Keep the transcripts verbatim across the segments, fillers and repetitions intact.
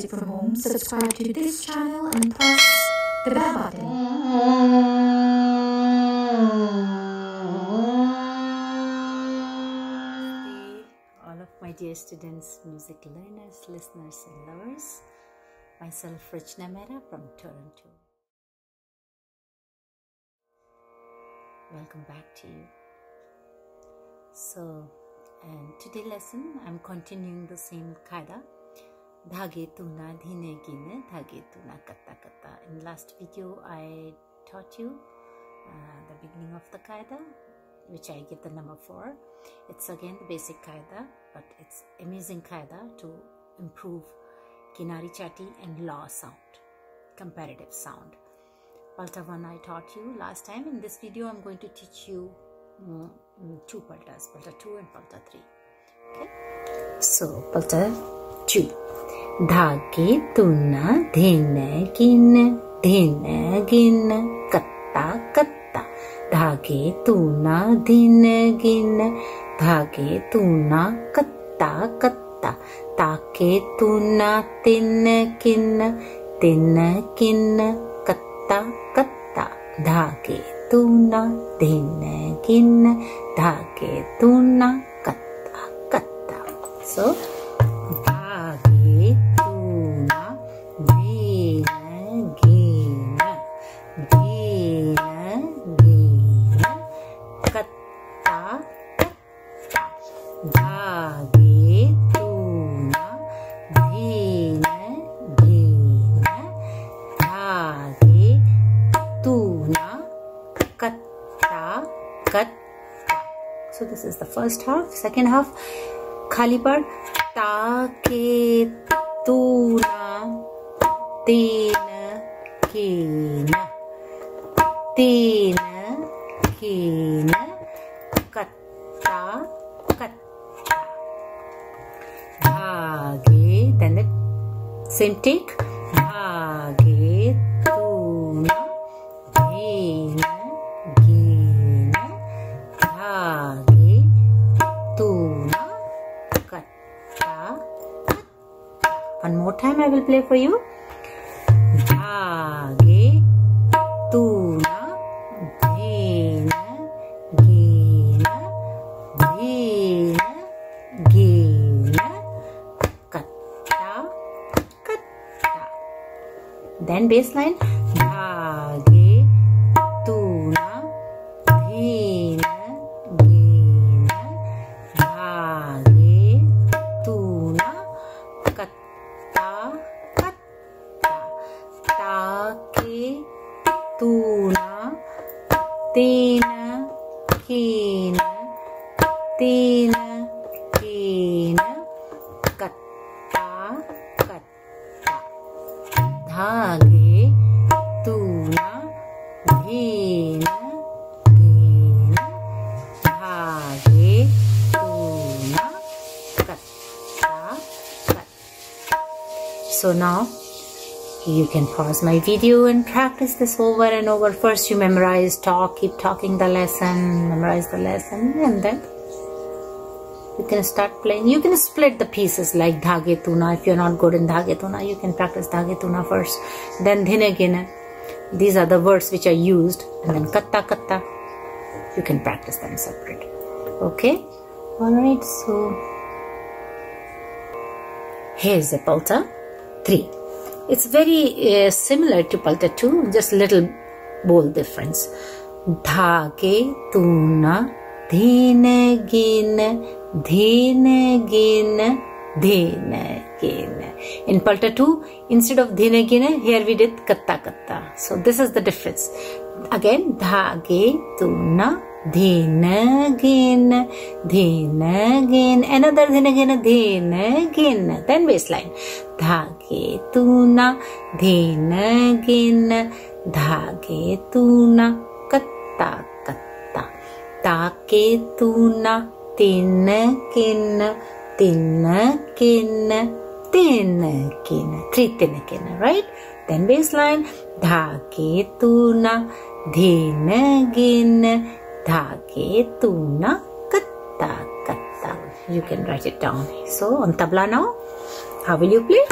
music from home, subscribe to this channel and press the bell button. All of my dear students, music learners, listeners and lovers, myself Rachna Mehra from Toronto. Welcome back to you. So, and today lesson, I'm continuing the same Kaida. DHAGE, TUNA, DHINA, GINA, DHAGE, TUNA, KATTA, KATTA. In last video, I taught you uh, the beginning of the Kaida, which I give the number four. It's again the basic Kaida, but it's amazing Kaida to improve kinari chati and law sound, comparative sound. Palta one I taught you last time. In this video, I'm going to teach you um, two paltas, palta two and palta three. Okay? So, palta two. Dhage, tuna, dhine, gine, dhine, gine, katta, katta. Dhage, tuna, dhine, gine, dhage, tuna, katta, katta. Take, tuna, tine, kine, tine, kine, katta, katta. Dhage, tuna, dhine, gine, dhage, tuna, katta, katta. So, so this is the first half. Second half, khali par take tuna tina kina tina kina katta katta dhage. Then the same take dhage tuna tina gina dhage. One more time I will play for you. Dhage, tuna, dhina, gina, dhina, gina, katta, katta. Then bass line. Dhage, tuna, dhina. Tuna, tina, kina, tina, kina, katta, katta. Dhage, tuna, dhina, gina, dhage, tuna, katta, katta. So now, you can pause my video and practice this over and over. First you memorize, talk, keep talking the lesson, memorize the lesson, and then you can start playing. You can split the pieces like dhage tuna. If you're not good in dhage tuna, you can practice dhage tuna first. Then dhine gine. These are the words which are used. And then katta katta. You can practice them separate. Okay? Alright, so here's the palta three. It's very uh, similar to palta two, just little bold difference. Dhage, tuna, dhine, gine, dhine, gine, dhine, gine. In palta two, instead of dhine, gine, here we did katta, katta. So this is the difference. Again, dhage, tuna, dhine, gine, dhine, gine. Another dhine, gine, dhine, gine. Then baseline. Dhage, tuna, dhine, gine, dhage, tuna, katta, katta. Take, tuna, tine, kine, tine, kine, tine, kine. Three tine, kine, right? Then baseline. Dhage, tuna, dhine, gine, dhage, tuna, katta, katta. You can write it down. So on tabla now, how will you play?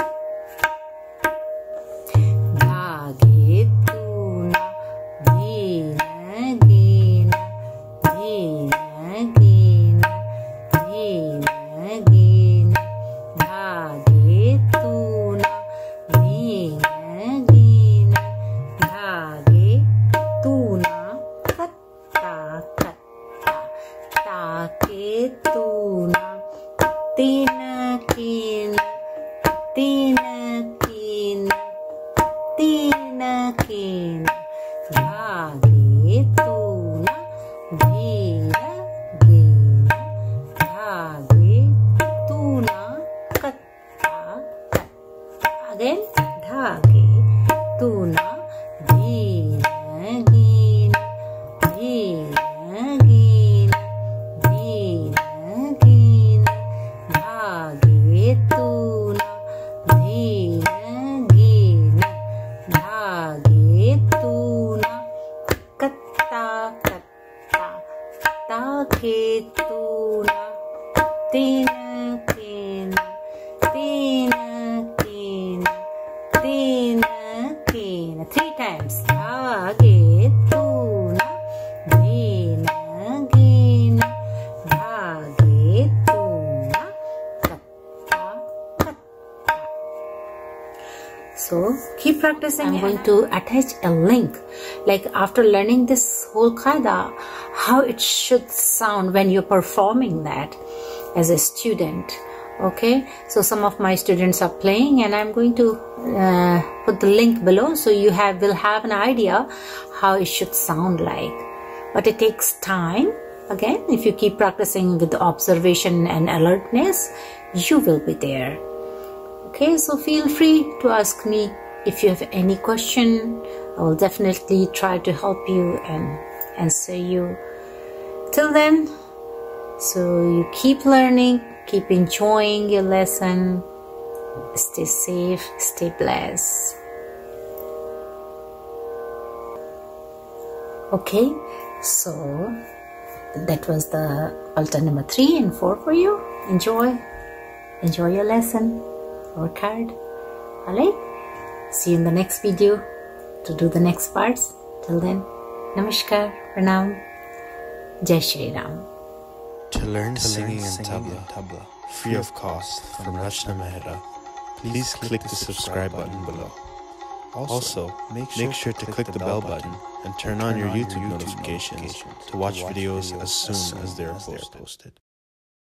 TINA KINA, TINA KINA, DHAGE TUNA, GINA GINA, DHAGE TUNA, KATTA KATTA. Again, DHAGE TUNA, GINA GINA, GINA GINA, GINA GINA, DHAGE TUNA. TAKE TUNA, TINA KINA, TINA KINA, TINA KINA. Three times. DHAGE TUNA, GINA GINA, DHAGE TUNA, KATTA KATTA. So keep practicing. I'm going to attach a link. Like after learning this whole Kaida, how it should sound when you're performing that as a student. Okay, so some of my students are playing and I'm going to uh, put the link below, so you have will have an idea how it should sound like. But it takes time. Again, if you keep practicing with observation and alertness, you will be there. Okay, so feel free to ask me if you have any question. I will definitely try to help you and answer you. Till then, so you keep learning, keep enjoying your lesson. Stay safe, stay blessed. Okay, so that was the Palta number three and four for you. Enjoy, enjoy your lesson. Work hard. Alright, see you in the next video to do the next parts. Till then, Namaskar Ranam, Jai Shri Ram. To learn singing and tabla free of cost from Rachna Mehra, please click the subscribe button below. Also, make sure to click the bell button and turn on your YouTube notifications to watch videos as soon as they are posted.